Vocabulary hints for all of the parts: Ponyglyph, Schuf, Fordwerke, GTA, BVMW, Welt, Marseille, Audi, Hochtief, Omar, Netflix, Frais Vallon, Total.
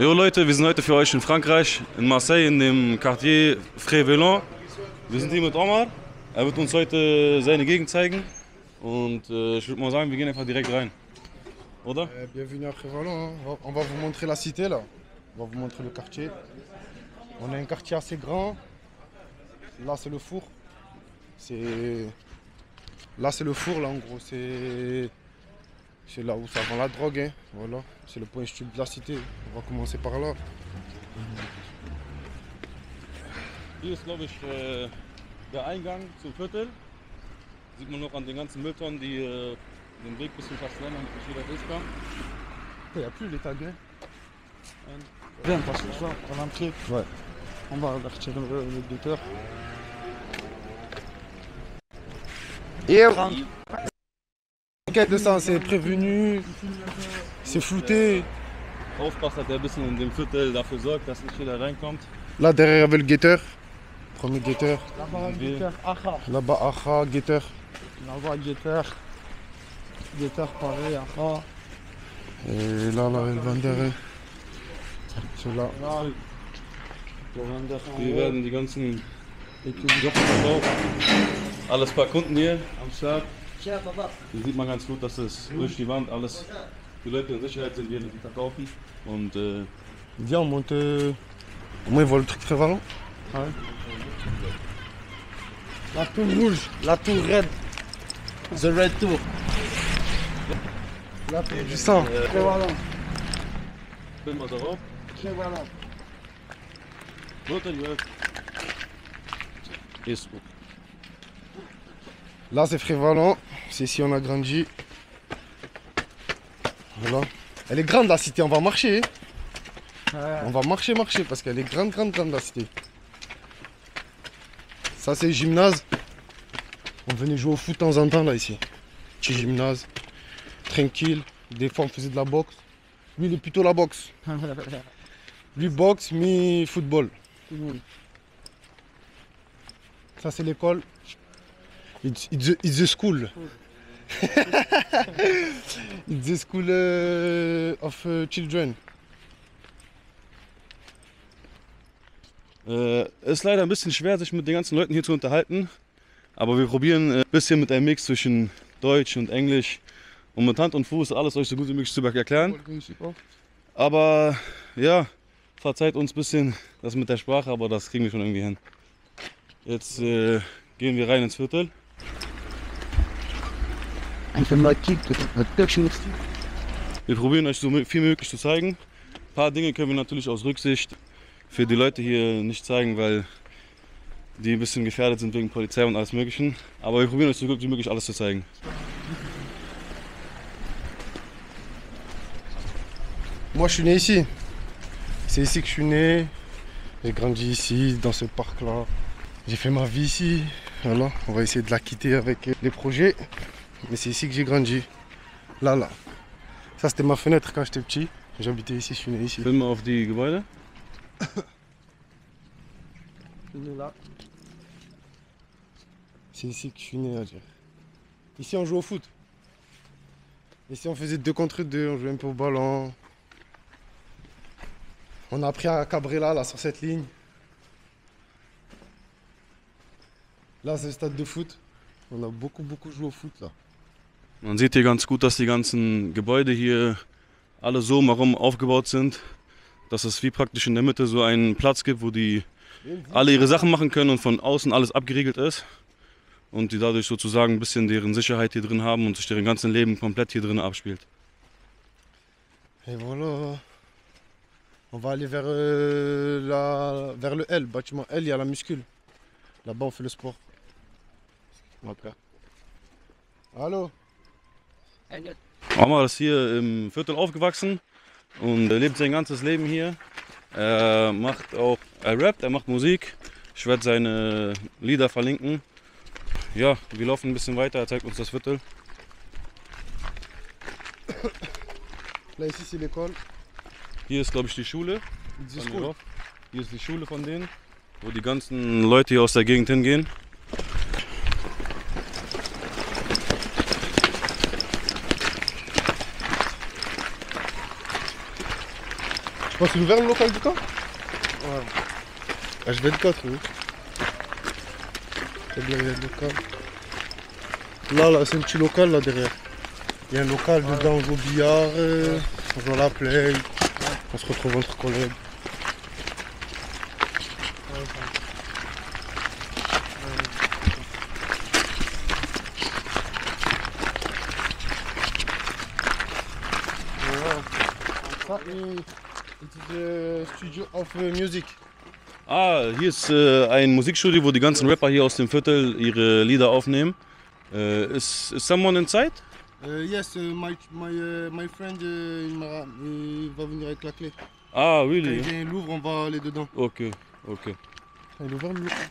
Jo Leute, wir sind heute für euch in Frankreich, in Marseille, in dem Quartier Frais Vallon. Wir sind hier mit Omar. Er wird uns heute seine Gegend zeigen. Und ich würde mal sagen, wir gehen einfach direkt rein. Oder? Bienvenue à Frais Vallon. On va vous montrer la cité là. On va vous montrer le quartier. On a un quartier assez grand. Là c'est le four. Là c'est le four là en gros. C'est là où ça vend la drogue, hein. Voilà, c'est le point sud de la cité. On va commencer par là. Hier ist, glaube ich, der Eingang zum Viertel. Sieht man noch an den ganzen Mülltonnen, die den Weg bis zum Kastellan und bis wieder raus kamen. Il n'y a plus les Italiens. Viens, parce que ça, on va entrer. Ouais. On va retirer le buteur. Et on rentre. Geht das an, c'est prévenu, c'est flouté. Aufpass, dass er ein bisschen in dem Viertel dafür sorgt, dass nicht jeder reinkommt. Là derrière avait le guetteur, premier guetteur. Là-bas, Acha, guetteur. Là-bas, guetteur. Guetteur, pareil, Acha. Et là, le vendeur. Celui-là. Wir werden die ganzen Jochen verkaufen. Alles paar Kunden hier am Start. Hier sieht man ganz gut, dass es durch die Wand alles, die Leute in Sicherheit sind, die verkaufen. Und ja, und moi, wollen wir Frais Vallon? La Tour Rouge, La Tour Red, The Red Tour. La Tour du Sang. Frais Vallon. Film mal darauf. Frais Vallon. Guten Tag. Ist gut. Là c'est Frais Vallon, c'est ici on a grandi. Voilà. Elle est grande la cité, on va marcher. Ouais. On va marcher parce qu'elle est grande la cité. Ça c'est le gymnase. On venait jouer au foot de temps en temps là ici. Petit gymnase, tranquille. Des fois on faisait de la boxe. Lui il est plutôt la boxe. Lui boxe, mais football. Ça c'est l'école. It's a school. It's a school of children. Es ist leider ein bisschen schwer, sich mit den ganzen Leuten hier zu unterhalten. Aber wir probieren ein bisschen mit einem Mix zwischen Deutsch und Englisch. Und mit Hand und Fuß alles euch so gut wie möglich zu erklären. Aber ja, verzeiht uns ein bisschen das mit der Sprache, aber das kriegen wir schon irgendwie hin. Jetzt gehen wir rein ins Viertel. Wir probieren euch so viel möglich zu zeigen. Ein paar Dinge können wir natürlich aus Rücksicht für die Leute hier nicht zeigen, weil die ein bisschen gefährdet sind wegen Polizei und alles Möglichen. Aber wir probieren euch so gut wie möglich alles zu zeigen. Moi je suis né ici. C'est ici que je suis né. J'ai grandi ici, dans ce parc-là. J'ai fait ma vie ici. Voilà, on va essayer de la quitter avec les projets. Mais c'est ici que j'ai grandi. Là. Ça c'était ma fenêtre quand j'étais petit. J'habitais ici, je suis né ici. Film mal auf die Gebäude. C'est ici que je suis né à dire. Ici on joue au foot. Ici on faisait 2 contre 2, on jouait un peu au ballon. On a appris à cabrer là sur cette ligne. Là c'est le stade de foot. On a beaucoup joué au foot là. Man sieht hier ganz gut, dass die ganzen Gebäude hier alle so herum aufgebaut sind, dass es wie praktisch in der Mitte so einen Platz gibt, wo die alle ihre Sachen machen können und von außen alles abgeriegelt ist und die dadurch sozusagen ein bisschen deren Sicherheit hier drin haben und sich deren ganzen Leben komplett hier drin abspielt. Et voilà. On va aller vers le L, bâtiment L, il y a la muscule. Là-bas on fait le sport. Okay. Hallo. Omar ist hier im Viertel aufgewachsen und lebt sein ganzes Leben hier. Er rappt, er macht Musik. Ich werde seine Lieder verlinken. Ja, wir laufen ein bisschen weiter, er zeigt uns das Viertel. Hier ist, glaube ich, die Schule. Hier ist die Schule von denen, wo die ganzen Leute hier aus der Gegend hingehen. Oh, c'est ouvert le local du camp? Ouais. H24, oui. C'est bien, il y a le local. Là, là c'est un petit local là derrière. Il y a un local dedans, on joue au billard, on joue à la play, on se retrouve entre collègues. Studio of Music. Ah, hier ist ein Musikstudio, wo die ganzen Rapper hier aus dem Viertel ihre Lieder aufnehmen. Is someone inside? Yes, my friend va venir avec la clé. Ah, really? Quand il l'ouvre, on va aller dedans. Ok, ok. Il ouvre le local.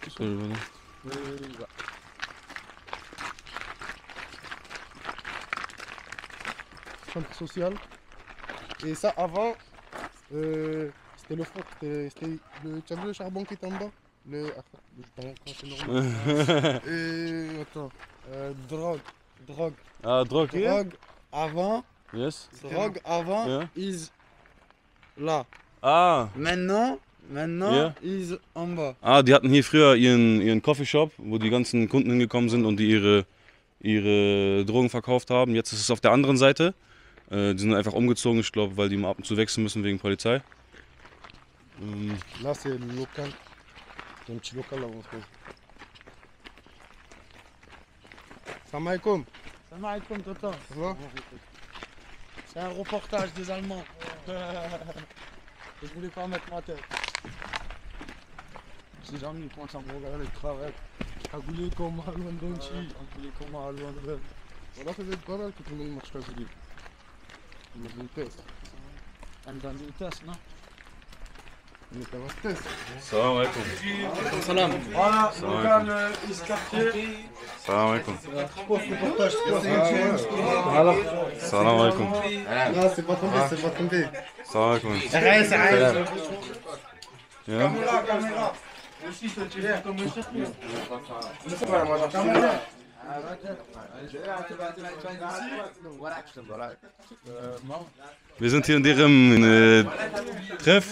Centre social. Et ça, avant, c'était le four, tu as vu le charbon qui était en bas? Drogue. Ah, drogue, yeah. Avant, yes. Drogue avant, yeah. Is là. Ah. Maintenant, yeah. Is en bas. Ah, die hatten hier früher ihren Coffeeshop, wo die ganzen Kunden hingekommen sind und die ihre Drogen verkauft haben. Jetzt ist es auf der anderen Seite. Die sind einfach umgezogen, ich glaube, weil die mal ab und zu wechseln müssen wegen Polizei. Là, c'est le local. C'est un petit local là où on se pose. Salam alaikum. Salam alaikum, Toto. C'est un reportage des Allemands. Je voulais pas mettre ma tête. Je sais jamais, ils pensent à me regarder, ils travaillent. Cagoulé comme à Londonchi. Cagoulé comme à London. Voilà, c'est pas mal que tout le monde marche cagoulé. On est dans le test. On est dans le test, non? On est dans le test. Salam alaikum. Salam. Voilà, local Iscartier. Salam alaikum. Salam alaikum. Non, c'est pas tombé. Salam alaikum. Salam. Caméra, caméra. Aussi, ça tu l'as comme un circuit. Caméra. Wir sind hier in deren Treff.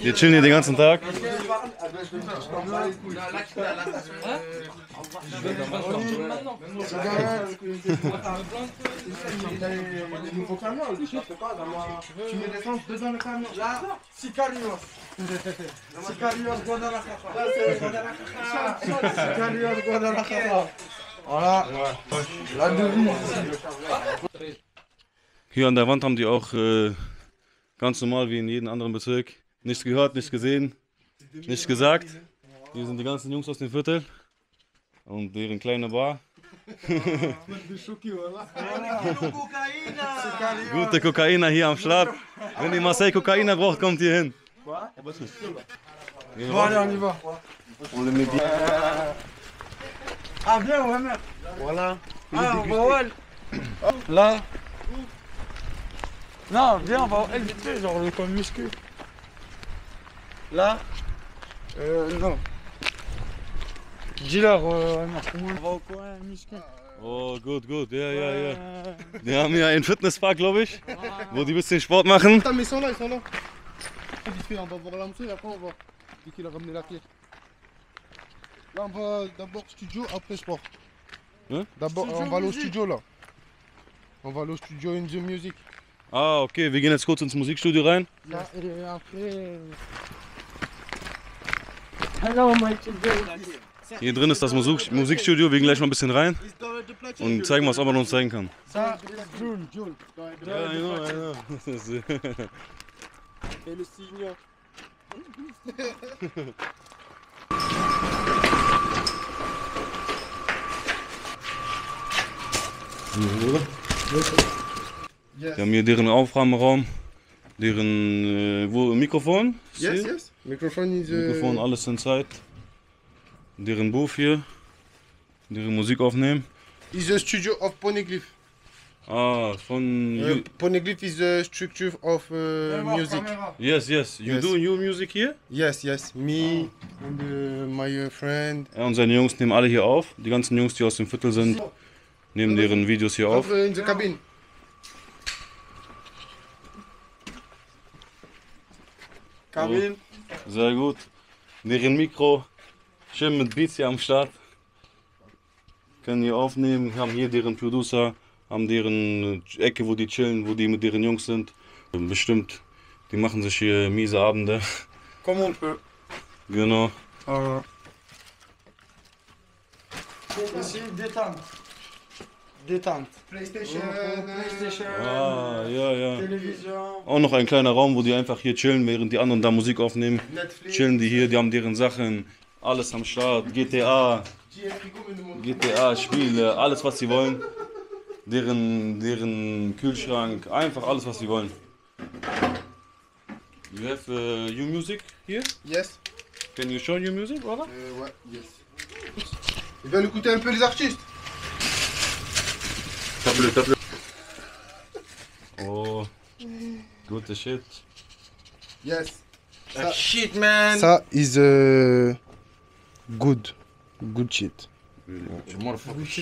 Wir chillen hier den ganzen Tag. Hier an der Wand haben die auch ganz normal wie in jedem anderen Bezirk nichts gehört, nichts gesehen, nichts gesagt. Hier sind die ganzen Jungs aus dem Viertel und deren kleine Bar. Gute Kokaina hier am Start. Wenn ihr Marseille Kokaina braucht, kommt hier hin. Ah, bien, on va mettre. Voilà. Ah, on va au hall. Là. Non, viens, on va au hall vite fait, genre le camp muscu. Là. Non. Dealer, on va au coin muscu. Oh, gut, ja. Wir haben ja einen Fitnesspark, glaube ich, wo die ein bisschen Sport machen. Attends, mais ils sont là. Vite fait, on va voir l'entrée, après on va. Dès qu'il a ramené la clé. Là, on va d'abord studio, après sport. Hein? D'abord, on va aller au studio là. On va aller au studio in the music. Ah, okay, wir gehen jetzt kurz ins Musikstudio rein. Ja, okay. Hallo, mein Studio. Hier drin ist das Musikstudio, wir gehen gleich mal ein bisschen rein und zeigen, was Omar uns zeigen kann. Ja, genau. Wir haben hier deren Aufnahmeraum, deren Mikrofon. Yes. Mikrofon, alles inside. Deren Booth hier, deren Musik aufnehmen. Is the studio of Ponyglyph. Ah, von... Ponyglyph is the structure of music. Yes. Do new music here? Yes. Me and my friend. Ja, und seine Jungs nehmen alle hier auf. Die ganzen Jungs, die aus dem Viertel sind, nehmen deren Videos hier auf. In the cabin. Kamin. Oh, sehr gut. Deren Mikro, schön mit Beats hier am Start. Können hier aufnehmen, haben hier deren Producer, haben deren Ecke, wo die chillen, wo die mit deren Jungs sind. Bestimmt, die machen sich hier miese Abende. Komm und genau. Ici, détente. Détente. Playstation, Playstation, ja, ja. Television. Auch noch ein kleiner Raum, wo die einfach hier chillen, während die anderen da Musik aufnehmen. Netflix. Chillen die hier, die haben deren Sachen, alles am Start, GTA, Spiele, alles was sie wollen. Deren Kühlschrank, einfach alles was sie wollen. You have your music here? Yes. Can you show your music, brother? Ouais, yes. Il va écouter un peu les artistes. Tape-le, tape-le. Oh, good shit. Yes. That shit, man. Ça is good shit. Good shit,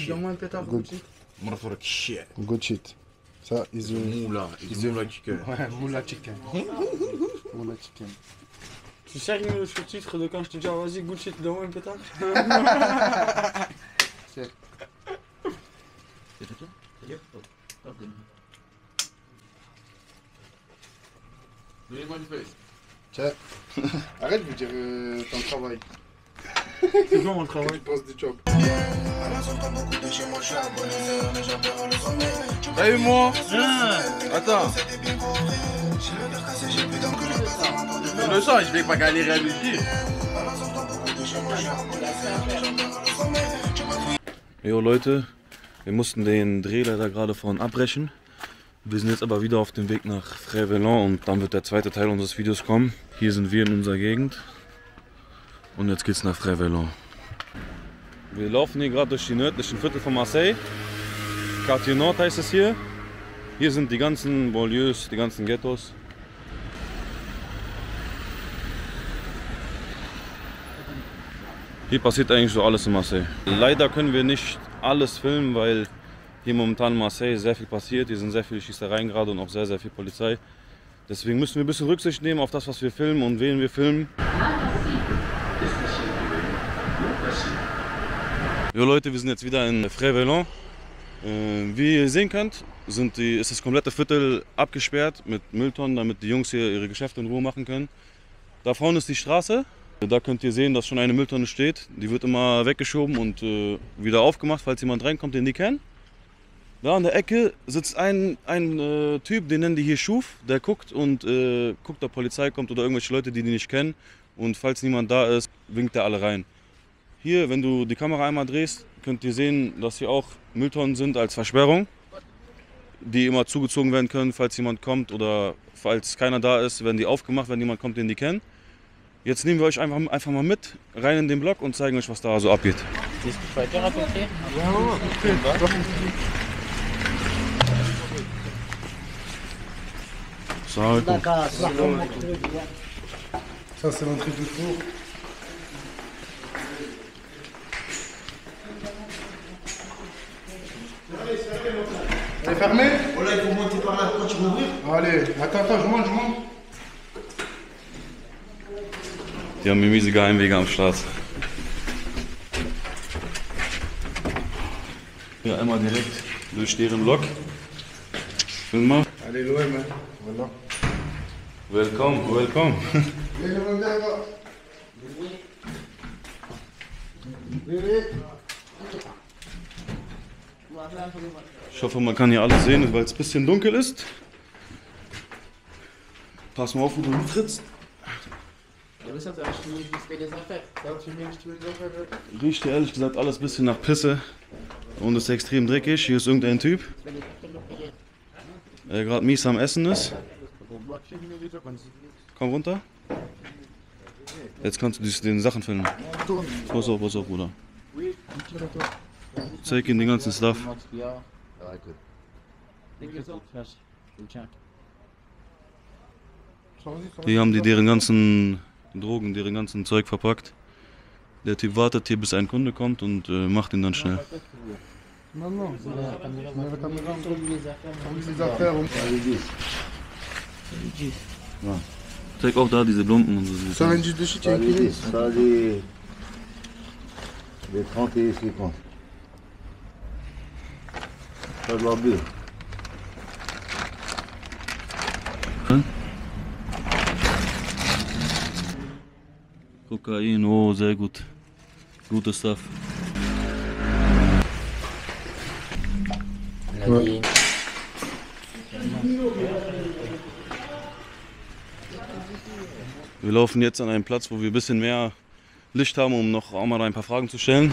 donne-moi un pétard. Good shit. Good shit. Ça is moula chicken. Ouais, moula chicken. Moula chicken. Tu sais que le sous-titre de quand je te dis vas-y good shit, donne-moi un pétard. Tiens, arrête de vous dire ton travail. C'est quoi mon travail? Tu penses du job. T'as eu moi? Attends. Je le sens, je vais pas galérer à lui dire. Yo Leute, wir mussten den Dreh leider gerade vorhin abbrechen. Wir sind jetzt aber wieder auf dem Weg nach Frais Vallon und dann wird der zweite Teil unseres Videos kommen. Hier sind wir in unserer Gegend und jetzt geht's nach Frais Vallon. Wir laufen hier gerade durch die nördlichen Viertel von Marseille. Quartier Nord heißt es hier. Hier sind die ganzen Banlieues, die ganzen Ghettos. Hier passiert eigentlich so alles in Marseille. Leider können wir nicht alles filmen, weil hier momentan in Marseille sehr viel passiert. Hier sind sehr viele Schießereien gerade und auch sehr, sehr viel Polizei. Deswegen müssen wir ein bisschen Rücksicht nehmen auf das, was wir filmen und wen wir filmen. Jo Leute, wir sind jetzt wieder in Frais Vallon. Wie ihr sehen könnt, ist das komplette Viertel abgesperrt mit Mülltonnen, damit die Jungs hier ihre Geschäfte in Ruhe machen können. Da vorne ist die Straße. Da könnt ihr sehen, dass schon eine Mülltonne steht. Die wird immer weggeschoben und wieder aufgemacht, falls jemand reinkommt, den die kennen. Da an der Ecke sitzt ein Typ, den nennen die hier Schuf. Der guckt und guckt, ob Polizei kommt oder irgendwelche Leute, die nicht kennen. Und falls niemand da ist, winkt er alle rein. Hier, wenn du die Kamera einmal drehst, könnt ihr sehen, dass hier auch Mülltonnen sind als Versperrung, die immer zugezogen werden können, falls jemand kommt oder falls keiner da ist, werden die aufgemacht, wenn jemand kommt, den die kennen. Jetzt nehmen wir euch einfach mal mit, rein in den Block und zeigen euch, was da so abgeht. Siehst du weiter, ja, okay. Ça c'est l'entrée du four. Elle est fermée? Oh là, il faut monter par là, pourquoi tu veux ouvrir? Allez, attends, je monte. Die haben miese Geheimwege am Start. Ja, einmal direkt durch deren Block. Film mal. Halleluja, man. Willkommen. Ich hoffe, man kann hier alles sehen, weil es ein bisschen dunkel ist. Pass mal auf, wo du trittst. Riecht hier ehrlich gesagt alles ein bisschen nach Pisse und ist extrem dreckig. Hier ist irgendein Typ, der gerade mies am Essen ist. Komm runter. Jetzt kannst du den Sachen filmen. Pass auf, Bruder. Zeig ihm den ganzen Stuff. Hier haben die deren ganzen Drogen, deren ganzen Zeug verpackt. Der Typ wartet hier, bis ein Kunde kommt und macht ihn dann schnell. Zeig auch da diese Lumpen und so. Ça vient juste de chez Thierry. Ça des 30 et 50. Ça doit bien. Kokain, oh, sehr gut. Gutes Stuff. Ouais. Wir laufen jetzt an einen Platz, wo wir ein bisschen mehr Licht haben, um noch Omar ein paar Fragen zu stellen.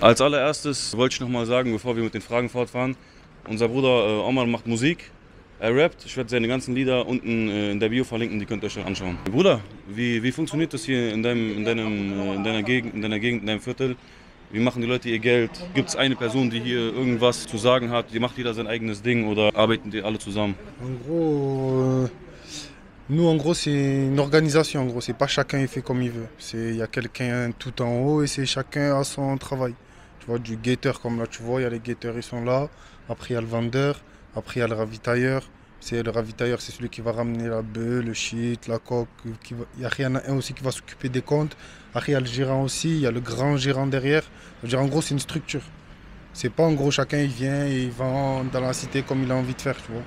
Als allererstes wollte ich noch mal sagen, bevor wir mit den Fragen fortfahren, unser Bruder Omar macht Musik, er rappt. Ich werde seine ganzen Lieder unten in der Bio verlinken, die könnt ihr euch dann anschauen. Bruder, wie funktioniert das hier in deiner Gegend, in deinem Viertel? Wie machen die Leute ihr Geld? Gibt es eine Person, die hier irgendwas zu sagen hat? Die macht jeder sein eigenes Ding oder arbeiten die alle zusammen? En gros, c'est une organisation. En gros, c'est pas chacun fait comme il veut. Il y a quelqu'un tout en haut et c'est chacun à son travail. Tu vois, du guetteur comme là, tu vois, il y a les guetteurs, ils sont là. Après, il y a le vendeur. Après, il y a le ravitailleur. Le ravitailleur, c'est celui qui va ramener la bœuf, le shit, la coque. Il y en a un aussi qui va s'occuper des comptes. Après, il y a le gérant aussi, il y a le grand gérant derrière. En gros, c'est une structure. C'est pas en gros, chacun il vient et il vend dans la cité comme il a envie de faire, tu vois.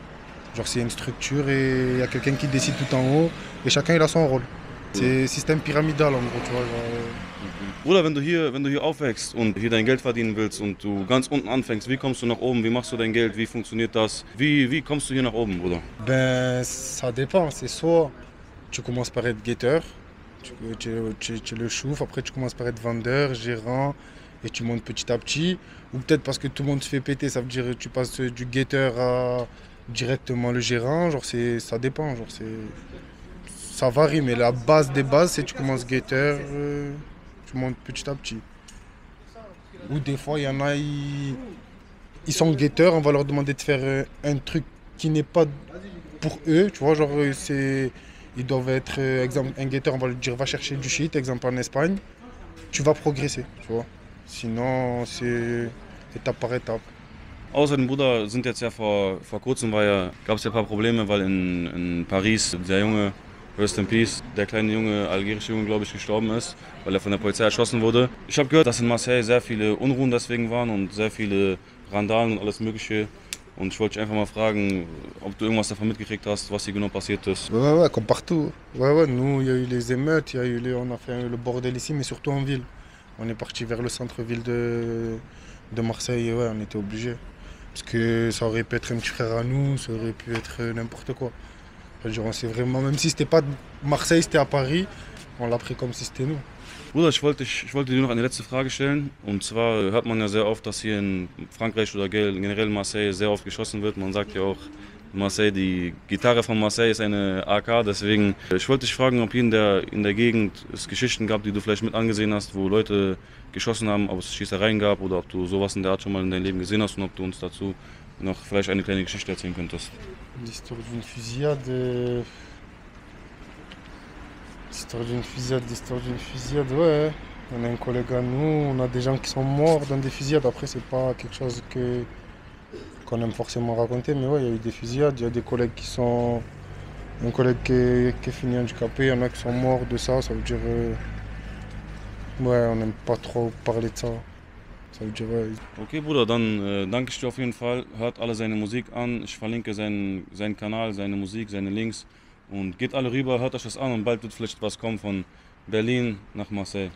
Genre, c'est une structure et il y a quelqu'un qui décide tout en haut et chacun il a son rôle. C'est un système pyramidal en gros, tu vois. Bruder, wenn du hier aufwächst und hier dein Geld verdienen willst und du ganz unten anfängst, wie kommst du nach oben? Wie machst du dein Geld? Wie funktioniert das? Wie kommst du hier nach oben, Bruder? Ben, ça dépend. C'est soit tu commences par être guetteur, tu le chauffes, après tu commences par être vendeur, gérant et tu montes petit à petit. Ou peut-être parce que tout le monde se fait péter, ça veut dire que tu passes du guetteur à directement le gérant. Genre, ça dépend. Genre, ça varie, mais la base des bases, c'est tu commences guetteur. Monte petit à petit. Ou des fois, il y en a, ils sont guetteurs, on va leur demander de faire un truc qui n'est pas pour eux, tu vois, genre, ils doivent être, exemple, un guetteur, on va lui dire, va chercher du shit, exemple en Espagne, tu vas progresser, tu vois. Sinon, c'est étape par étape. Außerdem, Bruder, sind jetzt ja vor kurzem gab es ja ein paar Probleme, weil in Paris der Junge, Rest in Peace, der kleine Junge, algerische Junge, glaube ich, gestorben ist, weil er von der Polizei erschossen wurde. Ich habe gehört, dass in Marseille sehr viele Unruhen deswegen waren und sehr viele Randalen und alles Mögliche. Und ich wollte dich einfach mal fragen, ob du irgendwas davon mitgekriegt hast, was hier genau passiert ist. Ouais, comme partout. Ouais, nous, il y a eu les émeutes, on a fait le bordel ici, mais surtout en ville. On est parti vers le centre-ville de Marseille, et ouais, on était obligés. Parce que ça aurait pu être un petit frère à nous, ça aurait pu être n'importe quoi. Vraiment, même si c'était pas Marseille, c'était à Paris, on l'a pris comme si c'était nous. Bruder, ich wollte dir noch eine letzte Frage stellen. Und zwar hört man ja sehr oft, dass hier in Frankreich oder generell Marseille sehr oft geschossen wird. Man sagt ja auch, Marseille, die Gitarre von Marseille ist eine AK. Deswegen, ich wollte dich fragen, ob hier in der Gegend es Geschichten gab, die du vielleicht mit angesehen hast, wo Leute geschossen haben, ob es Schießereien gab oder ob du sowas in der Art schon mal in deinem Leben gesehen hast und ob du uns dazu noch vielleicht eine kleine Geschichte erzählen könntest. L'histoire d'une fusillade, ouais. On a un collègue à nous, on a des gens qui sont morts dans des fusillades. Après, c'est pas quelque chose qu'on aime forcément raconter, mais ouais, il y a eu des fusillades. Il y a des collègues qui sont... Un collègue qui est fini handicapé, il y en a qui sont morts de ça. Ça veut dire... ouais, on n'aime pas trop parler de ça. Okay, Bruder, dann danke ich dir auf jeden Fall. Hört alle seine Musik an. Ich verlinke seinen Kanal, seine Musik, seine Links. Und geht alle rüber, hört euch das an und bald wird vielleicht was kommen von Berlin nach Marseille.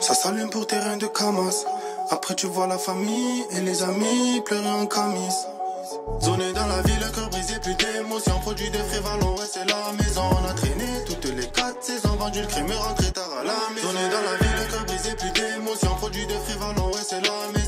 Ça s'allume pour terrain de Camas. Après tu vois la famille et les amis pleurer en camis. Zoné dans la ville, cœur brisé, plus d'émotion. Produit de Frais Vallon, ouais, c'est la maison. On a traîné toutes les 4 saisons. Vendu le crime, rentré tard à la maison. Zoné dans la ville, cœur brisé, plus d'émotion. Produit de Frais Vallon, ouais, c'est la maison.